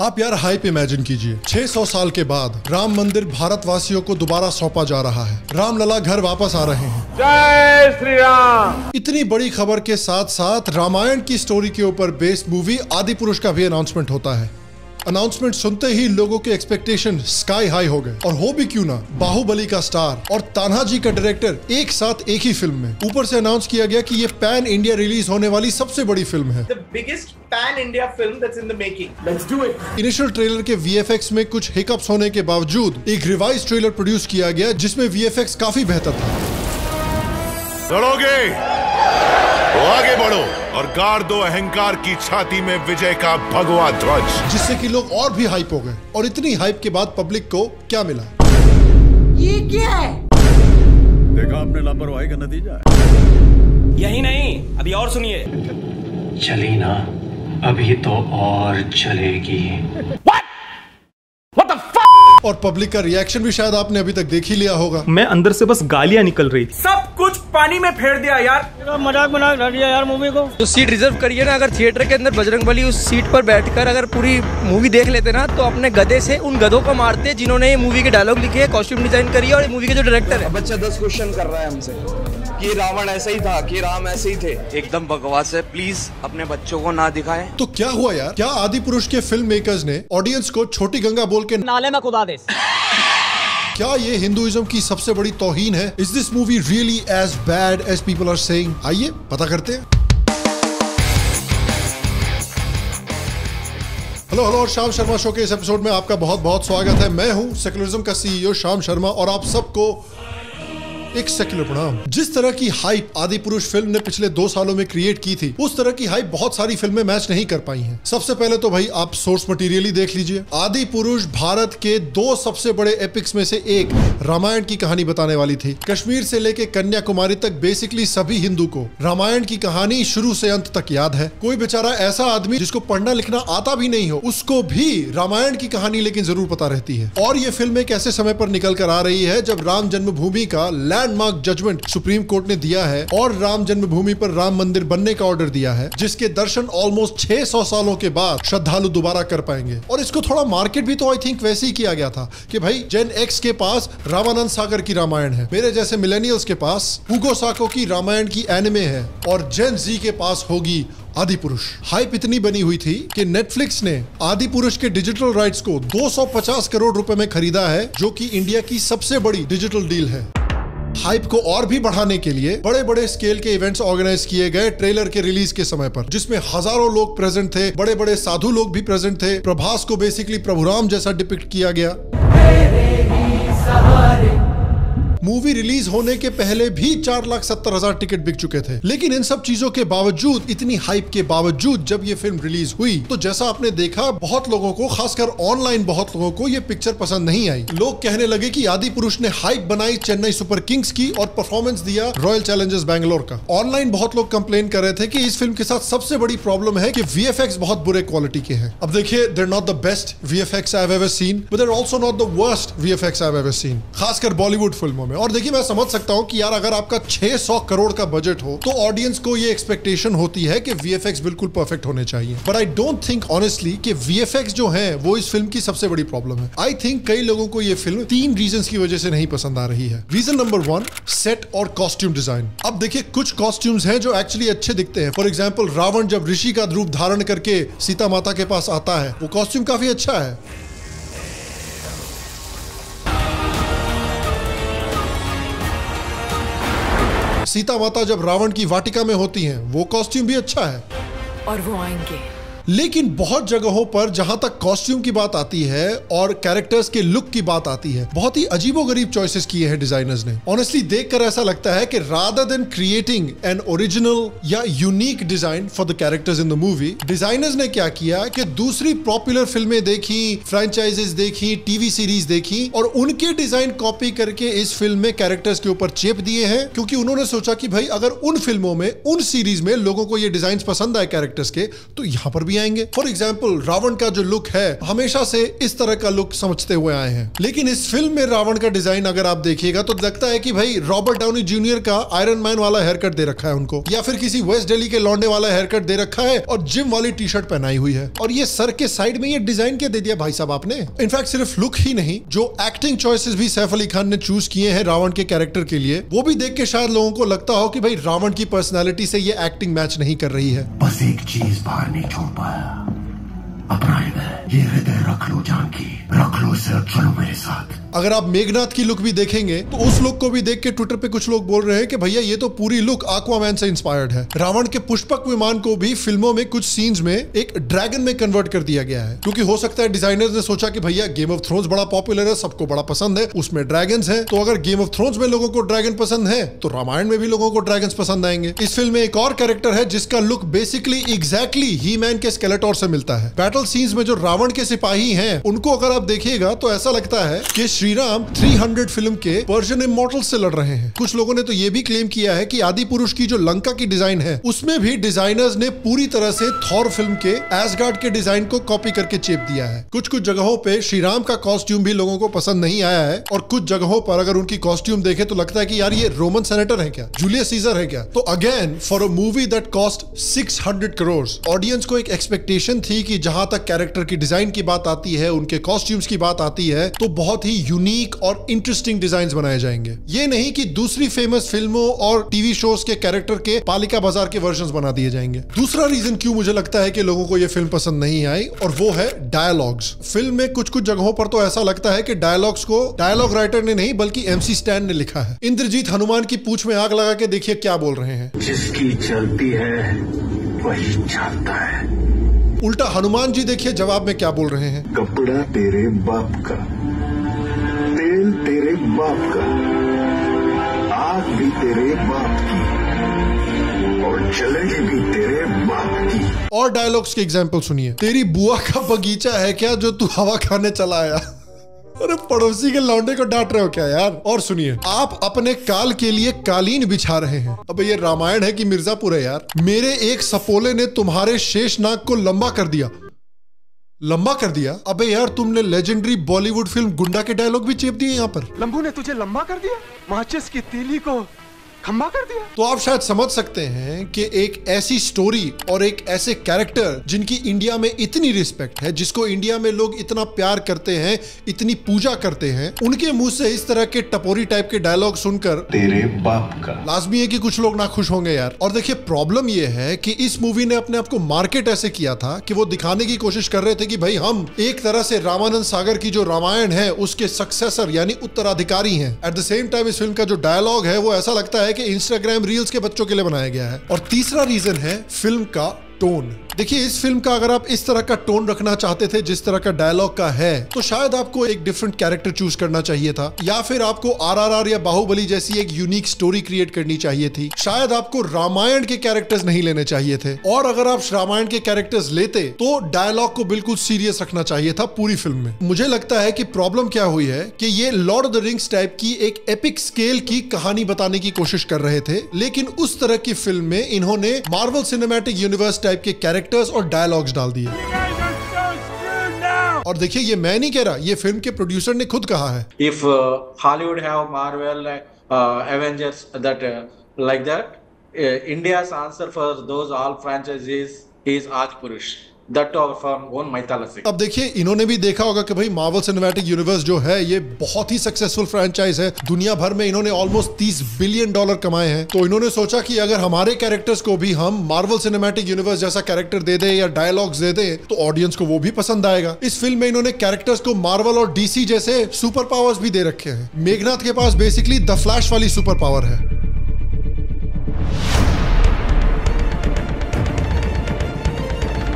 आप यार hype imagine कीजिए, 600 साल के बाद राम मंदिर भारतवासियों को दोबारा सौंपा जा रहा है, रामलला घर वापस आ रहे हैं। जय श्री राम। इतनी बड़ी खबर के साथ साथ रामायण की स्टोरी के ऊपर बेस्ड मूवी आदिपुरुष का भी अनाउंसमेंट होता है। अनाउंसमेंट सुनते ही लोगों के एक्सपेक्टेशन स्काई हाई हो गए, और हो भी क्यों ना, बाहुबली का स्टार और तानाजी का डायरेक्टर एक साथ एक ही फिल्म में। ऊपर से अनाउंस किया गया कि ये पैन इंडिया रिलीज होने वाली सबसे बड़ी फिल्म है, the biggest pan India film that's in the making, let's do it. Initial trailer के वीएफएक्स में कुछ हिकअप्स होने के बावजूद एक रिवाइज ट्रेलर प्रोड्यूस किया गया जिसमें वीएफएक्स काफी बेहतर था। लड़ोगे तो आगे बढ़ो और गाड़ दो अहंकार की छाती में विजय का भगवा ध्वज, जिससे कि लोग और भी हाइप हो गए। और इतनी हाइप के बाद पब्लिक को क्या मिला, ये क्या है? देखा आपने लापरवाही का नतीजा। यही नहीं, अभी और सुनिए। चली ना, अभी तो और चलेगी। What the fuck? और पब्लिक का रिएक्शन भी शायद आपने अभी तक देख ही लिया होगा। मैं अंदर से बस गालियां निकल रही थी, सब कुछ पानी में फेर दिया यार, मजाक मजाक कर दिया यार मूवी को। जो सीट रिजर्व करिए ना, अगर थिएटर के अंदर बजरंगबली उस सीट पर बैठकर अगर पूरी मूवी देख लेते ना, तो अपने गधे से उन गधों को मारते जिन्होंने ये मूवी के डायलॉग लिखे, कॉस्ट्यूम डिजाइन करी और ये मूवी के जो डायरेक्टर है। बच्चा 10 क्वेश्चन कर रहा है हमसे कि रावण ऐसा ही था, कि राम ऐसे ही थे। एकदम बकवास है, प्लीज अपने बच्चों को ना दिखाए। तो क्या हुआ यार, क्या आदिपुरुष के फिल्म मेकर्स ने ऑडियंस को छोटी गंगा बोल के नाले में कूदा दे? क्या ये हिंदुइज्म की सबसे बड़ी तौहीन है? Is this movie really as bad as people are saying? आइए पता करते हैं। हेलो हेलो, और शाम शर्मा शो के इस एपिसोड में आपका बहुत बहुत स्वागत है। मैं हूं सेक्युलरिज्म का सीईओ शाम शर्मा, और आप सबको एक सेक्युलर प्रणाम। जिस तरह की हाइप आदिपुरुष फिल्म ने पिछले 2 सालों में क्रिएट की थी, उस तरह की हाइप बहुत सारी फिल्में मैच नहीं कर पाई हैं। सबसे पहले तो भाई आप सोर्स मटेरियल ही देख लीजिए। आदिपुरुष भारत के 2 सबसे बड़े एपिक्स में से एक रामायण की कहानी बताने वाली थी। कश्मीर से लेके कन्याकुमारी तक बेसिकली सभी हिंदू को रामायण की कहानी शुरू से अंत तक याद है। कोई बेचारा ऐसा आदमी जिसको पढ़ना लिखना आता भी नहीं हो, उसको भी रामायण की कहानी लेकिन जरूर पता रहती है। और ये फिल्म एक ऐसे समय पर निकल कर आ रही है जब राम जन्मभूमि का लैंडमार्क जजमेंट सुप्रीम कोर्ट ने दिया है और राम जन्मभूमि पर राम मंदिर बनने का ऑर्डर दिया है, जिसके दर्शन ऑलमोस्ट 600 सालों के बाद श्रद्धालु दोबारा कर पाएंगे। और इसको थोड़ा मार्केट भी तो आई थिंक वैसे ही किया गया था कि भाई जेन एक्स के पास रामानंद सागर की रामायण है, मेरे जैसे मिलेनियल्स के पास हुगो साको की रामायण की एनिमे है, और जेन जी के पास होगी आदिपुरुष। हाइप इतनी बनी हुई थी कि नेटफ्लिक्स ने आदिपुरुष के डिजिटल राइट्स को 250 करोड़ रुपए में खरीदा है, जो कि इंडिया की सबसे बड़ी डिजिटल डील है। हाइप को और भी बढ़ाने के लिए बड़े बड़े स्केल के इवेंट्स ऑर्गेनाइज किए गए ट्रेलर के रिलीज के समय पर, जिसमें हजारों लोग प्रेजेंट थे, बड़े बड़े साधु लोग भी प्रेजेंट थे। प्रभास को बेसिकली प्रभुराम जैसा डिपिक्ट किया गया। मूवी रिलीज होने के पहले भी 4,70,000 टिकट बिक चुके थे। लेकिन इन सब चीजों के बावजूद, इतनी हाइप के बावजूद जब ये फिल्म रिलीज हुई, तो जैसा आपने देखा बहुत लोगों को, खासकर ऑनलाइन बहुत लोगों को ये पिक्चर पसंद नहीं आई। लोग कहने लगे कि आदिपुरुष ने हाइप बनाई चेन्नई सुपर किंग्स की और परफॉर्मेंस दिया रॉयल चैलेंजर्स बैंगलोर का। ऑनलाइन बहुत लोग कंप्लेन कर रहे थे कि इस फिल्म के साथ सबसे बड़ी प्रॉब्लम है कि वीएफएक्स बहुत बुरे क्वालिटी के हैं। अब देखिए, they're not the best VFX I have ever seen, but they're also not the worst VFX I have ever seen, खासकर बॉलीवुड फिल्मों में। और देखिए, मैं समझ सकता हूँ कि यार अगर आपका 600 करोड़ का बजट हो तो ऑडियंस को ये एक्सपेक्टेशन होती है कि वीएफएक्स बिल्कुल परफेक्ट होने चाहिए। But I don't think honestly कि वीएफएक्स जो हैं वो इस फिल्म की सबसे बड़ी प्रॉब्लम है। आई थिंक कई लोगों को ये फिल्म 3 रीजंस की वजह से नहीं पसंद आ रही है। रीजन नंबर 1, सेट और कॉस्ट्यूम डिजाइन। अब देखिए, कुछ कॉस्ट्यूम्स हैं जो एक्चुअली अच्छे दिखते हैं। फॉर एग्जाम्पल, रावण जब ऋषि का रूप धारण करके सीता माता के पास आता है, वो कॉस्ट्यूम काफी अच्छा है। सीता माता जब रावण की वाटिका में होती हैं, वो कॉस्ट्यूम भी अच्छा है, और वो आएंगे। लेकिन बहुत जगहों पर जहां तक कॉस्ट्यूम की बात आती है और कैरेक्टर्स के लुक की बात आती है, बहुत ही अजीबोगरीब चॉइसेस किए हैं डिजाइनर्स ने। ऑनेस्टली देखकर ऐसा लगता है कि rather than creating an original या unique design for the characters in the movie, designers ने क्या किया कि दूसरी पॉपुलर फिल्में देखी, फ्रेंचाइजेस देखी, टीवी सीरीज देखी, और उनके डिजाइन कॉपी करके इस फिल्म में कैरेक्टर्स के ऊपर चेप दिए हैं, क्योंकि उन्होंने सोचा कि भाई अगर उन फिल्मों में, उन सीरीज में लोगों को ये डिजाइन पसंद आए कैरेक्टर्स के, तो यहाँ पर भी भी आएंगे। फॉर एग्जाम्पल रावण का जो लुक है हमेशा से इस तरह का लुक समझते हुए आए हैं, लेकिन इस फिल्म में रावण का डिजाइन अगर आप देखिएगा तो लगता है कि भाई रॉबर्ट डाउनी जूनियर का आयरन मैन वाला हेयर कट दे रखा है उनको, या फिर किसी वेस्ट दिल्ली के लौंडे वाला हेयर कट दे रखा है और जिम वाली टी शर्ट पहनाई हुई है। और ये सर के साइड में ये डिजाइन क्या दे दिया भाई साहब आपने। इनफैक्ट सिर्फ लुक ही नहीं, जो एक्टिंग चॉइसेस भी सैफ अली खान ने चूज किए हैं रावण के कैरेक्टर के लिए, वो भी देख के शायद लोगों को लगता हो कि भाई रावण की पर्सनैलिटी से ये एक्टिंग मैच नहीं कर रही है। बस एक चीज बाहर नहीं छोड़ पाया, अपना ये हृदय रख लो जानकी, रख लो सर, चलो मेरे साथ। अगर आप मेघनाथ की लुक भी देखेंगे तो उस लुक को भी देख के ट्विटर पे कुछ लोग बोल रहे हैं कि भैया ये तो पूरी लुक एक्वामैन से इंस्पायर्ड है। रावण के पुष्पक विमान को भी फिल्मों में कुछ सीन्स में एक ड्रैगन में कन्वर्ट कर दिया गया है, क्योंकि हो सकता है डिजाइनर्स ने सोचा कि भैया गेम ऑफ थ्रोन्स बड़ा पॉपुलर है, सबको बड़ा पसंद है, उसमें ड्रैगन्स हैं, तो अगर गेम ऑफ थ्रोन्स में लोगों को ड्रैगन पसंद है तो रामायण में भी लोगों को ड्रैगन्स पसंद आएंगे। इस फिल्म में एक और कैरेक्टर है जिसका लुक बेसिकली एग्जैक्टली ही मैन के स्केलेटोर से मिलता है। बैटल सीन्स में जो रावण के सिपाही हैं, उनको अगर आप देखिएगा तो ऐसा लगता है कि श्रीराम 300 फिल्म के वर्जन इमॉर्टल्स से लड़ रहे हैं। कुछ लोगों ने तो ये भी क्लेम किया है कि आदिपुरुष की जो लंका की डिजाइन है उसमें भी डिजाइनर्स ने पूरी तरह से थॉर फिल्म के एसगार्ड के डिजाइन को कॉपी करके चेप दिया है। कुछ कुछ जगहों पे श्रीराम का कॉस्ट्यूम भी लोगों को पसंद नहीं आया है, और कुछ जगहों पर अगर उनकी कॉस्ट्यूम देखे तो लगता है कि यार ये रोमन सेनेटर है क्या, जूलियस सीजर है क्या। तो again for a movie that cost 600 crore, audience को एक एक्सपेक्टेशन थी कि जहां तक कैरेक्टर की डिजाइन की बात आती है, उनके कॉस्ट्यूम्स की बात आती है, तो बहुत ही यूनिक और इंटरेस्टिंग डिजाइन्स बनाए जाएंगे। ये नहीं कि दूसरी फेमस फिल्मों और टीवी शोज के कैरेक्टर के पालिका बाजार के वर्जन्स बना दिए जाएंगे। दूसरा रीजन क्यों मुझे लगता है कि लोगों को ये फिल्म पसंद नहीं आई, और वो है डायलॉग्स। फिल्म में कुछ कुछ जगहों पर तो ऐसा लगता है कि डायलॉग्स को डायलॉग राइटर ने नहीं बल्कि एमसी स्टैन ने लिखा है। इंद्रजीत हनुमान की पूंछ में आग लगा के देखिए क्या बोल रहे हैं, जिसकी चलती है वही चलता है। उल्टा हनुमान जी देखिए जवाब में क्या बोल रहे हैं, कपड़ा तेरे बाप का, तेल तेरे बाप का, आग भी तेरे बाप की, और जलेगी भी तेरे बाप की। और डायलॉग्स के एग्जाम्पल सुनिए, तेरी बुआ का बगीचा है क्या जो तू हवा खाने चला आया। अरे पड़ोसी के लौंडे को डांट रहे हो क्या यार। और सुनिए, आप अपने काल के लिए कालीन बिछा रहे हैं। अबे ये रामायण है कि मिर्जापुर है यार। मेरे एक सपोले ने तुम्हारे शेष नाग को लंबा कर दिया। अबे यार तुमने लेजेंडरी बॉलीवुड फिल्म गुंडा के डायलॉग भी चेप दिए यहाँ पर, लंबू ने तुझे लंबा कर दिया, माचिस की तीली को खंबा कर दिया। तो आप शायद समझ सकते हैं कि एक ऐसी स्टोरी और एक ऐसे कैरेक्टर जिनकी इंडिया में इतनी रिस्पेक्ट है, जिसको इंडिया में लोग इतना प्यार करते हैं, इतनी पूजा करते हैं, उनके मुंह से इस तरह के टपोरी टाइप के डायलॉग सुनकर तेरे बाप का, लाजमी है कि कुछ लोग ना खुश होंगे यार। और देखिए प्रॉब्लम ये है कि इस मूवी ने अपने आप को मार्केट ऐसे किया था कि वो दिखाने की कोशिश कर रहे थे कि भाई हम एक तरह से रामानंद सागर की जो रामायण है उसके सक्सेसर यानी उत्तराधिकारी है। एट द सेम टाइम इस फिल्म का जो डायलॉग है वो ऐसा लगता है कि इंस्टाग्राम रील्स के बच्चों के लिए बनाया गया है। और तीसरा रीजन है फिल्म का टोन। देखिए इस फिल्म का अगर आप इस तरह का टोन रखना चाहते थे जिस तरह का डायलॉग का है, तो शायद आपको एक डिफरेंट कैरेक्टर चूज करना चाहिए था, या फिर आपको RRR या बाहुबली जैसी एक यूनिक स्टोरी क्रिएट करनी चाहिए थी। शायद आपको रामायण के कैरेक्टर्स नहीं लेने चाहिए थे, और अगर आप रामायण के कैरेक्टर्स लेते तो डायलॉग को बिल्कुल सीरियस रखना चाहिए था पूरी फिल्म में। मुझे लगता है कि प्रॉब्लम क्या हुई है कि ये Lord of the Rings type की एक एपिक स्केल की कहानी बताने की कोशिश कर रहे थे, लेकिन उस तरह की फिल्म में इन्होंने मार्वल सिनेमैटिक यूनिवर्स टाइप के कैरेक्टर्स और डायलॉग्स डाल दिए। और देखिए ये मैं नहीं कह रहा, ये फिल्म के प्रोड्यूसर ने खुद कहा है, if Hollywood have Marvel Avengers that like that, India's answer for those all franchises is Adipurush. अब देखिए इन्होंने भी देखा होगा कि भाई मार्वल सिनेमैटिक यूनिवर्स जो है ये बहुत ही सक्सेसफुल फ्रेंचाइज है, दुनिया भर में इन्होंने ऑलमोस्ट 30 बिलियन डॉलर कमाए हैं। तो इन्होंने सोचा कि अगर हमारे कैरेक्टर्स को भी हम मार्वल सिनेमैटिक यूनिवर्स जैसा कैरेक्टर दे दें या डायलॉग्स दे दें तो ऑडियंस को वो भी पसंद आएगा। इस फिल्म में इन्होंने कैरेक्टर्स को मार्वल और DC जैसे सुपर पावर्स भी दे रखे हैं। मेघनाथ के पास बेसिकली द फ्लैश वाली सुपर पावर है।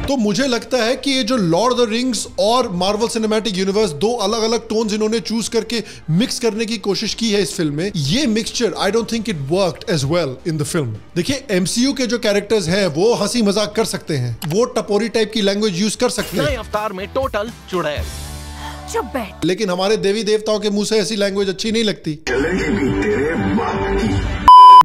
तो मुझे लगता है कि ये जो लॉर्ड ऑफ द रिंग्स और मार्वल सिनेमैटिक यूनिवर्स दो अलग अलग टोन्स इन्होंने चूज करके मिक्स करने की कोशिश की है इस फिल्म में, ये mixture I don't think it worked as well in the film. देखिए MCU के जो कैरेक्टर्स हैं वो हंसी मजाक कर सकते हैं, वो टपोरी टाइप की लैंग्वेज यूज कर सकते हैं, अवतार में टोटल चुड़ैल, लेकिन हमारे देवी देवताओं के मुंह से ऐसी लैंग्वेज अच्छी नहीं लगती।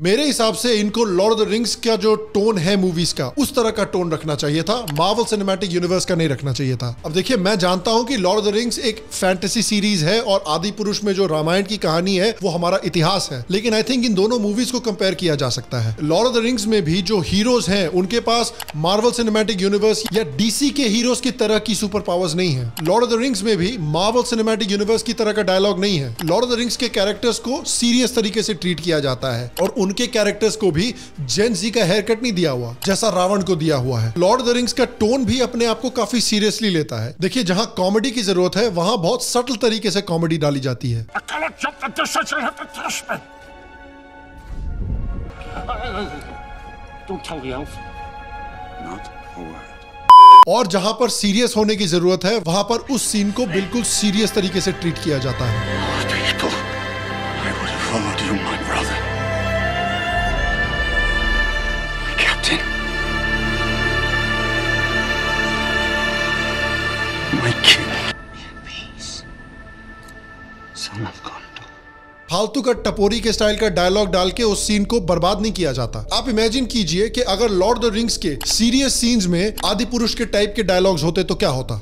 मेरे हिसाब से इनको लॉर्ड ऑफ द रिंग्स का जो टोन है मूवीज का, उस तरह का टोन रखना चाहिए था, मार्वल सिनेमैटिक यूनिवर्स का नहीं रखना चाहिए था। अब देखिए, मैं जानता हूं कि लॉर्ड ऑफ द रिंग्स एक फैंटेसी सीरीज है और आदिपुरुष में जो रामायण की कहानी है वो हमारा इतिहास है, लेकिन आई थिंक इन दोनों मूवीज को कंपेयर किया जा सकता है। लॉर्ड ऑफ द रिंग्स में भी जो हीरोज हैं उनके पास मार्वल सिनेमैटिक यूनिवर्स या डीसी के हीरोज की तरह की सुपर पावर्स नहीं है। लॉर्ड ऑफ द रिंग्स में भी मार्वल सिनेमैटिक यूनिवर्स की तरह का डायलॉग नहीं है। लॉर्ड ऑफ द रिंग्स के कैरेक्टर्स को सीरियस तरीके से ट्रीट किया जाता है और उनके कैरेक्टर्स को भी जेन जी का हेयर कट नहीं दिया हुआ जैसा रावण को दिया हुआ है। लॉर्ड ऑफ द रिंग्स का टोन भी अपने आप को काफी सीरियसली लेता है। देखिए, जहाँ कॉमेडी की जरूरत है वहाँ बहुत सटल तरीके से कॉमेडी डाली जाती है। Don't tell the elf. Not a word. और जहां पर सीरियस होने की जरूरत है वहां पर उस सीन को बिल्कुल सीरियस तरीके से ट्रीट किया जाता है। People, I would have followed you, my brother. Captain. My king. In peace. Son of God. फालतू का टपोरी के स्टाइल का डायलॉग डाल के उस सीन को बर्बाद नहीं किया जाता। आप इमेजिन कीजिए कि अगर लॉर्ड ऑफ द रिंग्स के सीरियस सीन्स में आदिपुरुष के टाइप के डायलॉग्स होते तो क्या होता।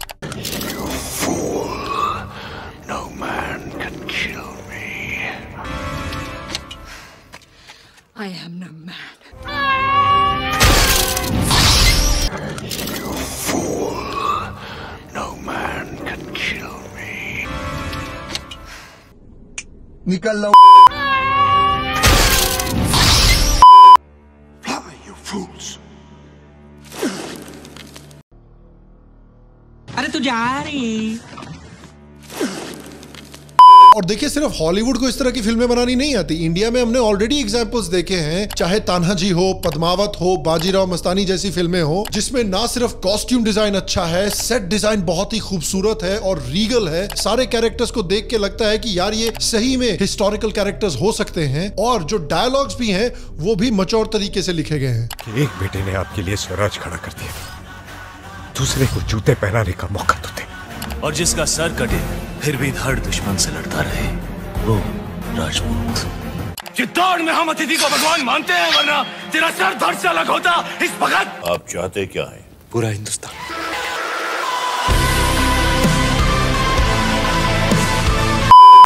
No man can kill me. I am no man. You fool. No man can kill me. निकल लो। अरे तू जा रही। और देखिए, सिर्फ हॉलीवुड को इस तरह की फिल्में बनानी नहीं आती। इंडिया में हमने ऑलरेडी एग्जांपल्स देखे हैं, चाहे तानाजी हो, पद्मावत हो, बाजीराव मस्तानी जैसी फिल्में हो, जिसमें ना सिर्फ कॉस्ट्यूम डिजाइन अच्छा है, सेट डिजाइन बहुत ही खूबसूरत है और रीगल है। सारे कैरेक्टर्स को देख के लगता है कि यार ये सही में हिस्टोरिकल कैरेक्टर्स हो सकते हैं, और जो डायलॉग्स भी हैं वो भी मैच्योर तरीके से लिखे गए हैं। एक बेटे ने आपके लिए स्वराज खड़ा कर दिया, दूसरे को जूते पहनाने का मौका तो दे, और जिसका सर कटे फिर भी धड़ दुश्मन से लड़ता रहे वो राजपूत। चित्तौड़ में हम अतिथि को भगवान मानते हैं, वरना तेरा सर धड़ से अलग होता इस भगत। आप चाहते क्या है? पूरा हिंदुस्तान।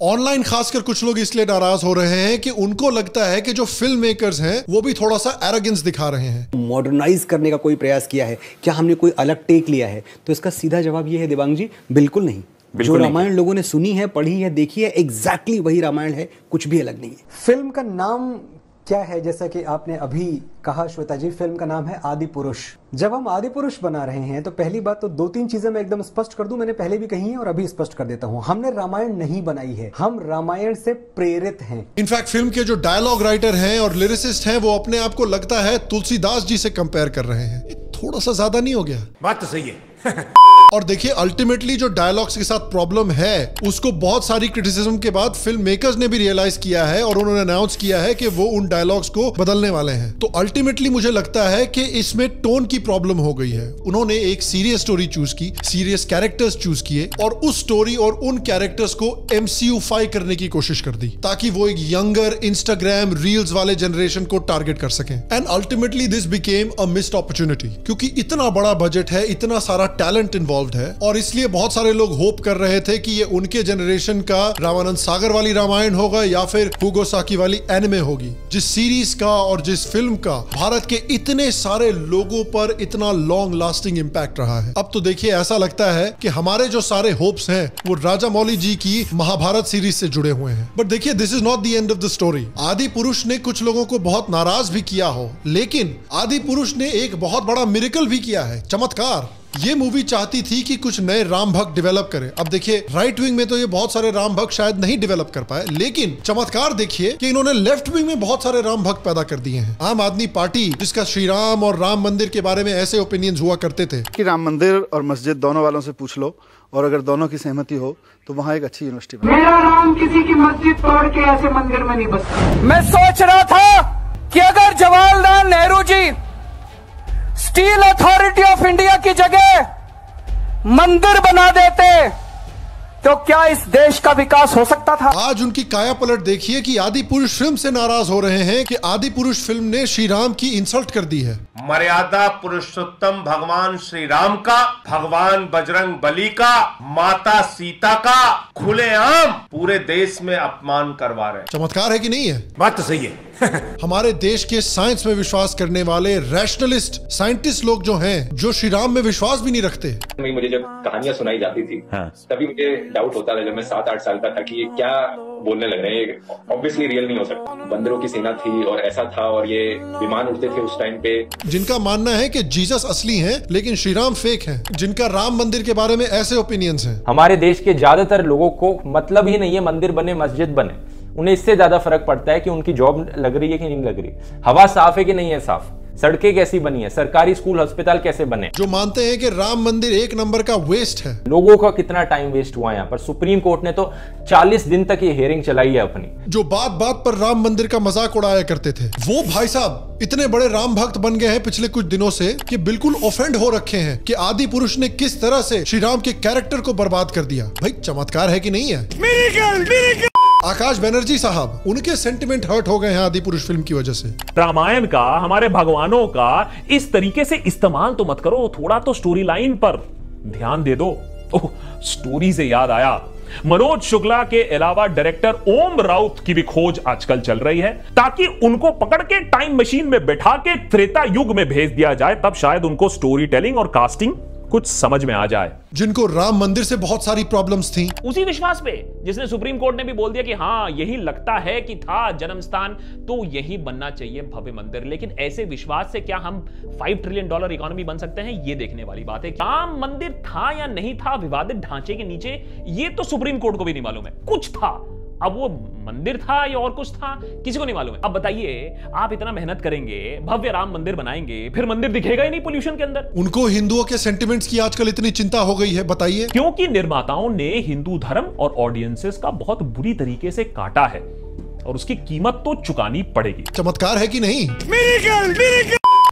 ऑनलाइन खासकर कुछ लोग इसलिए नाराज हो रहे हैं कि उनको लगता है कि जो फिल्म मेकर्स हैं वो भी थोड़ा सा एरोगेंस दिखा रहे हैं। मॉडर्नाइज करने का कोई प्रयास किया है क्या? हमने कोई अलग टेक लिया है? तो इसका सीधा जवाब ये है देवांग जी, बिल्कुल नहीं। जो रामायण लोगों ने सुनी है, पढ़ी है, देखी है, एग्जैक्टली वही रामायण है, कुछ भी अलग नहीं है। फिल्म का नाम क्या है? जैसा कि आपने अभी कहा श्वेता जी, फिल्म का नाम है आदिपुरुष। जब हम आदिपुरुष बना रहे हैं तो पहली बात तो दो तीन चीजें मैं एकदम स्पष्ट कर दूं, मैंने पहले भी कही है और अभी स्पष्ट कर देता हूं, हमने रामायण नहीं बनाई है, हम रामायण से प्रेरित हैं। इनफैक्ट फिल्म के जो डायलॉग राइटर हैं और लिरिसिस्ट हैं वो अपने आप को लगता है तुलसीदास जी से कंपेयर कर रहे हैं। थोड़ा सा ज्यादा नहीं हो गया? बात तो सही है। और देखिए, अल्टीमेटली जो डायलॉग्स के साथ प्रॉब्लम है उसको बहुत सारी क्रिटिसिज्म के बाद फिल्म मेकर्स ने भी रियलाइज किया है और उन्होंने अनाउंस किया है कि वो उन डायलॉग्स को बदलने वाले हैं। तो अल्टीमेटली मुझे लगता है कि इसमें टोन की प्रॉब्लम हो गई है। उन्होंने एक सीरियस स्टोरी चूज की, सीरियस कैरेक्टर्स चूज किए और उस स्टोरी और उन कैरेक्टर्स को एमसीयूफाई करने की कोशिश कर दी ताकि वो एक यंगर इंस्टाग्राम रील्स वाले जनरेशन को टारगेट कर सके। And ultimately this became a missed opportunity, क्योंकि इतना बड़ा बजट है, इतना सारा टैलेंट इन्वॉल्व है और इसलिए बहुत सारे लोग होप कर रहे थे कि ये उनके जनरेशन का रामानंद सागर वाली रामायण होगा या फिर हुगो साकी वाली एनिमे होगी। जिस सीरीज का और जिस फिल्म का भारत के इतने सारे लोगों पर इतना लॉन्ग लास्टिंग इंपैक्ट रहा है, अब तो देखिए ऐसा लगता है कि हमारे जो सारे होप्स हैं वो राजा मौली जी की महाभारत सीरीज से जुड़े हुए हैं। बट देखिए, this is not the end of the story. Adipurush ने कुछ लोगों को बहुत नाराज भी किया हो, लेकिन आदिपुरुष ने एक बहुत बड़ा मिरेकल भी किया है, चमत्कार। ये मूवी चाहती थी कि कुछ नए राम भक्त डेवलप करे। अब देखिए, राइट विंग में तो ये बहुत सारे राम भक्त शायद नहीं डेवलप कर पाए, लेकिन चमत्कार देखिए कि इन्होंने लेफ्ट विंग में बहुत सारे राम भक्त पैदा कर दिए हैं। आम आदमी पार्टी, जिसका श्री राम और राम मंदिर के बारे में ऐसे ओपिनियंस हुआ करते थे कि राम मंदिर और मस्जिद दोनों वालों से पूछ लो और अगर दोनों की सहमति हो तो वहाँ एक अच्छी यूनिवर्सिटी बने। मेरा राम किसी की मस्जिद तोड़ के ऐसे मंदिर में नहीं बसता। मैं सोच रहा था कि अगर Jawaharlal Nehru ji Steel Authority of India की जगह मंदिर बना देते तो क्या इस देश का विकास हो सकता था। आज उनकी काया पलट देखिए कि आदिपुरुष फिल्म से नाराज हो रहे हैं कि आदिपुरुष फिल्म ने श्री राम की इंसल्ट कर दी है। मर्यादा पुरुषोत्तम भगवान श्री राम का, भगवान बजरंग बली का, माता सीता का खुलेआम पूरे देश में अपमान करवा रहे हैं। चमत्कार है कि नहीं है? बात तो सही है। हमारे देश के साइंस में विश्वास करने वाले रैशनलिस्ट साइंटिस्ट लोग जो हैं, जो श्री राम में विश्वास भी नहीं रखते। मुझे जब कहानियां सुनाई जाती थी तभी मुझे डाउट होता था, जब मैं 7-8 साल का था, कि ये क्या बोलने लग रहे हैं, ये ऑब्वियसली रियल नहीं हो सकता। बंदरों की सेना थी और ऐसा था, और ये विमान उड़ते थे उस टाइम पे। जिनका मानना है कि जीसस असली हैं लेकिन श्री राम फेक हैं, जिनका राम मंदिर के बारे में ऐसे ओपिनियंस हैं। हमारे देश के ज्यादातर लोगों को मतलब ही नहीं है मंदिर बने मस्जिद बने, उन्हें इससे ज्यादा फर्क पड़ता है कि उनकी जॉब लग रही है कि नहीं लग रही, हवा साफ है कि नहीं है साफ, सड़कें कैसी बनी है, सरकारी स्कूल अस्पताल कैसे बने। जो मानते हैं कि राम मंदिर 1 नंबर का वेस्ट है, लोगों का कितना टाइम वेस्ट हुआ यहाँ पर। सुप्रीम कोर्ट ने तो 40 दिन तक ये हेयरिंग चलाई है अपनी। जो बात बात पर राम मंदिर का मजाक उड़ाया करते थे, वो भाई साहब इतने बड़े राम भक्त बन गए हैं पिछले कुछ दिनों से कि बिल्कुल ऑफेंड हो रखे हैं कि आदि पुरुष ने किस तरह से श्री राम के कैरेक्टर को बर्बाद कर दिया। भाई चमत्कार है कि नहीं है? Miracle, miracle. आकाश बनर्जी साहब, उनके सेंटिमेंट हर्ट हो गए हैं आदि पुरुष फिल्म की वजह से। रामायण का, हमारे भगवानों का इस तरीके से इस्तेमाल तो मत करो, थोड़ा तो स्टोरी लाइन पर ध्यान दे दो। ओह, स्टोरी से याद आया, मनोज शुक्ला के अलावा डायरेक्टर ओम राउत की भी खोज आजकल चल रही है, ताकि उनको पकड़ के टाइम मशीन में बैठा के त्रेता युग में भेज दिया जाए, तब शायद उनको स्टोरी टेलिंग और कास्टिंग कुछ समझ में आ जाए। जिनको राम मंदिर से बहुत सारी प्रॉब्लम्स थी, उसी विश्वास पे जिसने सुप्रीम कोर्ट ने भी बोल दिया कि हाँ यही लगता है कि था जन्मस्थान, तो यही बनना चाहिए भव्य मंदिर। लेकिन ऐसे विश्वास से क्या हम $5 ट्रिलियन इकोनॉमी बन सकते हैं? ये देखने वाली बात है। राम मंदिर था या नहीं था विवादित ढांचे के नीचे, ये तो सुप्रीम कोर्ट को भी नहीं मालूम है। कुछ था, अब वो मंदिर था या और कुछ था, किसी को नहीं मालूम है। अब बताइए, आप इतना मेहनत करेंगे, भव्य राम मंदिर बनाएंगे, फिर मंदिर दिखेगा ही नहीं पोल्यूशन के अंदर। उनको हिंदुओं के सेंटिमेंट्स की आजकल इतनी चिंता हो गई है, बताइए। क्योंकि निर्माताओं ने हिंदू धर्म और ऑडियंसेस का बहुत बुरी तरीके से काटा है और उसकी कीमत तो चुकानी पड़ेगी। चमत्कार है कि नहीं?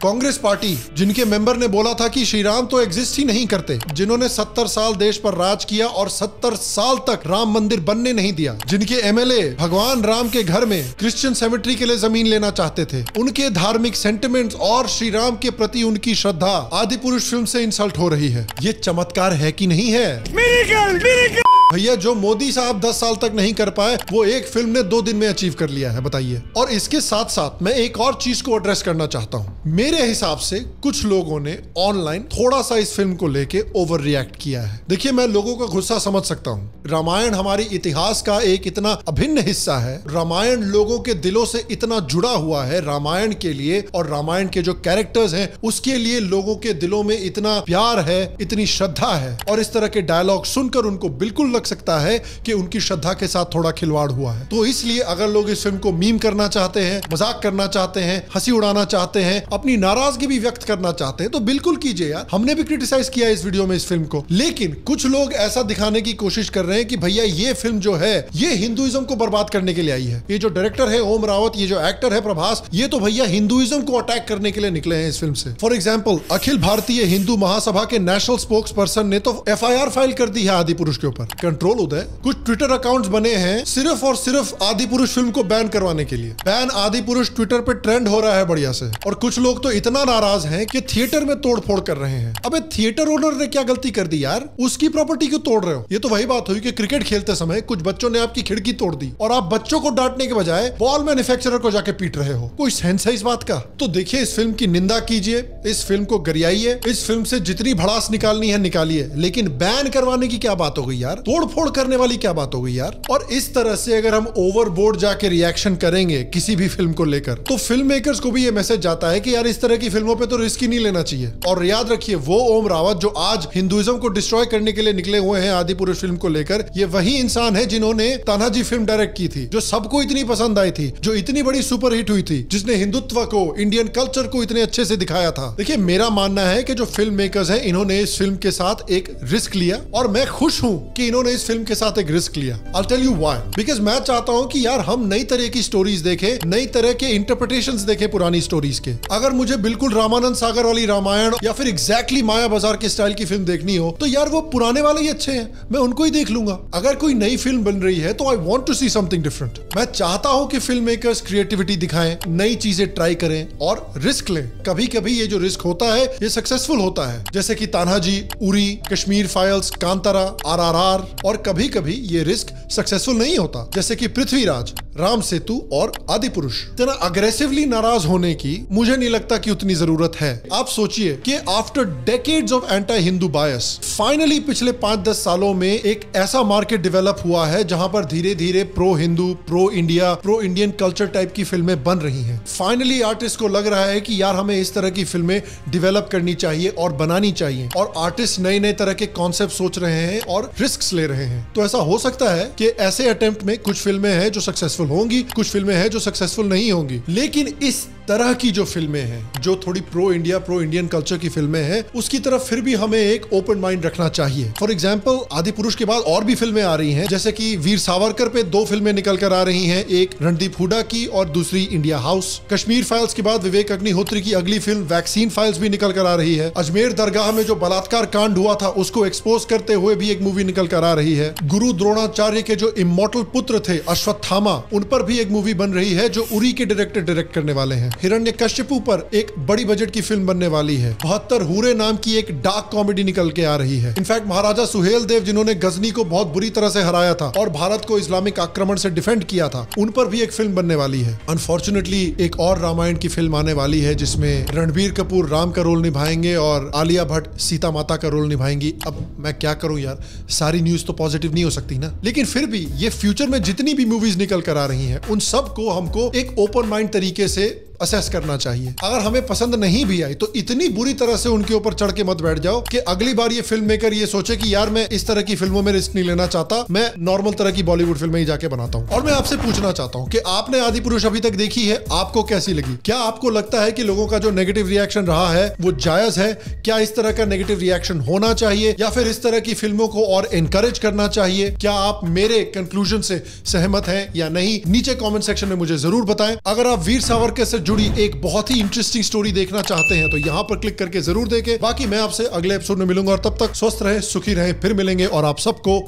कांग्रेस पार्टी, जिनके मेंबर ने बोला था कि श्री राम तो एग्जिस्ट ही नहीं करते, जिन्होंने 70 साल देश पर राज किया और 70 साल तक राम मंदिर बनने नहीं दिया, जिनके एमएलए भगवान राम के घर में क्रिश्चियन सेमेट्री के लिए जमीन लेना चाहते थे, उनके धार्मिक सेंटिमेंट्स और श्री राम के प्रति उनकी श्रद्धा आदिपुरुष फिल्म से इंसल्ट हो रही है। ये चमत्कार है कि नहीं है? Miracle, miracle. भैया जो मोदी साहब 10 साल तक नहीं कर पाए, वो एक फिल्म ने 2 दिन में अचीव कर लिया है, बताइए। और इसके साथ साथ मैं एक और चीज को एड्रेस करना चाहता हूँ। मेरे हिसाब से कुछ लोगों ने ऑनलाइन थोड़ा सा इस फिल्म को लेके ओवर रिएक्ट किया है। देखिए, मैं लोगों का गुस्सा समझ सकता हूँ। रामायण हमारी इतिहास का एक इतना अभिन्न हिस्सा है, रामायण लोगों के दिलों से इतना जुड़ा हुआ है, रामायण के लिए और रामायण के जो कैरेक्टर्स हैं उसके लिए लोगों के दिलों में इतना प्यार है, इतनी श्रद्धा है, और इस तरह के डायलॉग सुनकर उनको बिल्कुल सकता है कि उनकी श्रद्धा के साथ थोड़ा खिलवाड़ हुआ है। तो इसलिए अगर लोग इस फिल्म को मीम करना चाहते हैं, मजाक करना चाहते हैं, हंसी उड़ाना चाहते हैं, अपनी नाराजगी भी व्यक्त करना चाहते हैं, तो बिल्कुल कीजिए यार। हमने भी क्रिटिसाइज किया इस वीडियो में इस फिल्म को, लेकिन कुछ लोग ऐसा दिखाने की कोशिश कर रहे हैं कि भैया ये फिल्म जो है ये हिंदुइज्म को बर्बाद करने के लिए आई है। ये जो डायरेक्टर है ओम रावत, ये जो एक्टर है प्रभास, ये तो भैया हिंदुइज्म को अटैक करने के लिए निकले हैं इस फिल्म से। फॉर एग्जाम्पल, अखिल भारतीय हिंदू महासभा के नेशनल स्पोक्स पर्सन ने तो FIR फाइल कर दी है आदिपुरुष के ऊपर। कंट्रोल उदय, कुछ ट्विटर अकाउंट्स बने हैं सिर्फ और सिर्फ आदिपुरुष फिल्म को बैन करवाने के लिए। बैन आदिपुरुष ट्विटर पे ट्रेंड हो रहा है बढ़िया से। और कुछ लोग तो इतना नाराज हैं कि थिएटर में तोड़फोड़ कर रहे हैं। अबे थिएटर ओनर ने क्या गलती कर दी यार? उसकी प्रॉपर्टी क्यों तोड़ रहे हो? ये तो वही बात हुई कि क्रिकेट खेलते समय कुछ बच्चों ने आपकी खिड़की तोड़ दी और आप बच्चों को डांटने के बजाय बॉल मैन्युफैक्चरर को जाके पीट रहे हो। कोई सेंस है इस बात का? तो देखिए, इस फिल्म की निंदा कीजिए, इस फिल्म को गरियाइए, इस फिल्म से जितनी भड़ास निकालनी है निकालिए, लेकिन बैन करवाने की क्या बात हो गई यार? तोड़फोड़ करने वाली क्या बात हो गई यार? और इस तरह से अगर हम ओवरबोर्ड जाके रिएक्शन करेंगे किसी भी फिल्म को लेकर, तो फिल्म मेकर्स को भी ये मैसेज जाता है कि यार इस तरह की फिल्मों पे तो रिस्क ही नहीं लेना चाहिए। और याद रखिए, वो ओम रावत जो आज हिंदुइज्म को डिस्ट्रॉय करने के लिए निकले हुए हैं आदिपुरुष फिल्म को लेकर, ये वही इंसान है जिन्होंने तानाजी फिल्म डायरेक्ट की थी, जो सबको इतनी पसंद आई थी, जो इतनी बड़ी सुपर हिट हुई थी, जिसने हिंदुत्व को, इंडियन कल्चर को इतने अच्छे से दिखाया था। देखिये, मेरा मानना है कि जो फिल्म मेकर्स है इन्होंने इस फिल्म के साथ एक रिस्क लिया और मैं खुश हूँ कि इन्होंने लोगों ने इस फिल्म के साथ एक रिस्क लिया। I tell you why, because मैं चाहता हूँ कि यार हम नई तरह की स्टोरीज देखें, नई तरह के इंटरप्रिटेशंस देखें पुरानी स्टोरीज के। अगर मुझे बिल्कुल रामानंद सागर वाली रामायण या फिर एग्जैक्टली माया बाजार के स्टाइल की फिल्म देखनी हो तो यार वो पुराने वाले ही अच्छे हैं, मैं उनको ही देख लूंगा। अगर कोई नई फिल्म बन रही है तो I want to see something different. मैं चाहता हूँ कि फिल्म मेकर्स क्रिएटिविटी दिखाएं, नई चीजें ट्राई करें और रिस्क लें। कभी कभी ये जो रिस्क होता है ये सक्सेसफुल होता है, जैसे कि तानाजी, उरी, कश्मीर फाइल्स, कांतारा, RRR। और कभी कभी ये रिस्क सक्सेसफुल नहीं होता, जैसे कि पृथ्वीराज, रामसेतु और आदिपुरुष। इतना अग्रेसिवली नाराज होने की मुझे नहीं लगता कि उतनी जरूरत है। आप सोचिए कि after decades of anti Hindu bias finally पिछले 5-10 सालों में एक ऐसा मार्केट डेवलप हुआ है जहां पर धीरे धीरे pro Hindu, pro India, pro Indian culture type की फिल्में बन रही हैं। फाइनली आर्टिस्ट को लग रहा है कि यार हमें इस तरह की फिल्में डिवेलप करनी चाहिए और बनानी चाहिए, और आर्टिस्ट नए नए तरह के कॉन्सेप्ट सोच रहे हैं और रिस्क ले रहे हैं। तो ऐसा हो सकता है कि ऐसे अटेम्प्ट में कुछ फिल्में हैं जो सक्सेसफुल होंगी, कुछ फिल्में हैं जो सक्सेसफुल नहीं होंगी। लेकिन इस तरह की जो फिल्में हैं, जो थोड़ी pro India, pro Indian culture की फिल्में हैं, उसकी तरफ फिर भी हमें एक ओपन माइंड रखना चाहिए। फॉर एग्जाम्पल, आदिपुरुष के बाद और भी फिल्में आ रही हैं, जैसे कि वीर सावरकर पे 2 फिल्में निकल कर आ रही हैं, एक रणदीप हुडा की और दूसरी इंडिया हाउस। कश्मीर फाइल्स के बाद विवेक अग्निहोत्री की अगली फिल्म वैक्सीन फाइल्स भी निकल कर आ रही है। अजमेर दरगाह में जो बलात्कार कांड हुआ था उसको एक्सपोज करते हुए भी एक मूवी निकल कर आ रही है। गुरु द्रोणाचार्य के जो इमॉर्टल पुत्र थे अश्वत्थामा, उन पर भी एक मूवी बन रही है जो उरी के डायरेक्टर डायरेक्ट करने वाले हैं। हिरण्य पर एक बड़ी बजट की फिल्म बनने वाली है। 72 हूरे नाम की एक डार्क कॉमेडी निकल के आ रही है। इनफैक्ट महाराजा सुहेल देव, जिन्होंने गजनी को बहुत बुरी तरह से हराया था और भारत को इस्लामिक आक्रमण से डिफेंड किया था, उन पर भी एक फिल्म बनने वाली है। अनफॉर्चुनेटली एक और रामायण की फिल्म आने वाली है जिसमें रणबीर कपूर राम का रोल निभाएंगे और आलिया भट्ट सीता माता का रोल निभाएंगी। अब मैं क्या करूं यार, सारी न्यूज तो पॉजिटिव नहीं हो सकती ना। लेकिन फिर भी ये फ्यूचर में जितनी भी मूवीज निकल कर आ रही हैं उन सब को हमको एक ओपन माइंड तरीके से असेस करना चाहिए। अगर हमें पसंद नहीं भी आई तो इतनी बुरी तरह से उनके ऊपर चढ़ के मत बैठ जाओ कि अगली बार ये फिल्म मेकर ये सोचे कि यार मैं इस तरह की फिल्मों में रिस्क नहीं लेना चाहता, मैं नॉर्मल तरह की बॉलीवुड फिल्में ही जाके बनाता हूँ। और मैं आपसे पूछना चाहता हूँ कि आपने आदिपुरुष अभी तक देखी है, आपको कैसी लगी? क्या आपको लगता है कि लोगों का जो नेगेटिव रिएक्शन रहा है वो जायज है? क्या इस तरह का नेगेटिव रिएक्शन होना चाहिए या फिर इस तरह की फिल्मों को और एनकरेज करना चाहिए? क्या आप मेरे कंक्लूजन से सहमत हैं या नहीं? नीचे कॉमेंट सेक्शन में मुझे जरूर बताएं। अगर आप वीर सावरकर से जुड़ी एक बहुत ही इंटरेस्टिंग स्टोरी देखना चाहते हैं तो यहाँ पर क्लिक करके जरूर देखें। बाकी मैं आपसे अगले एपिसोड में मिलूंगा और तब तक स्वस्थ रहें, सुखी रहें। फिर मिलेंगे और आप सबको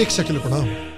एक शक्ल प्रणाम।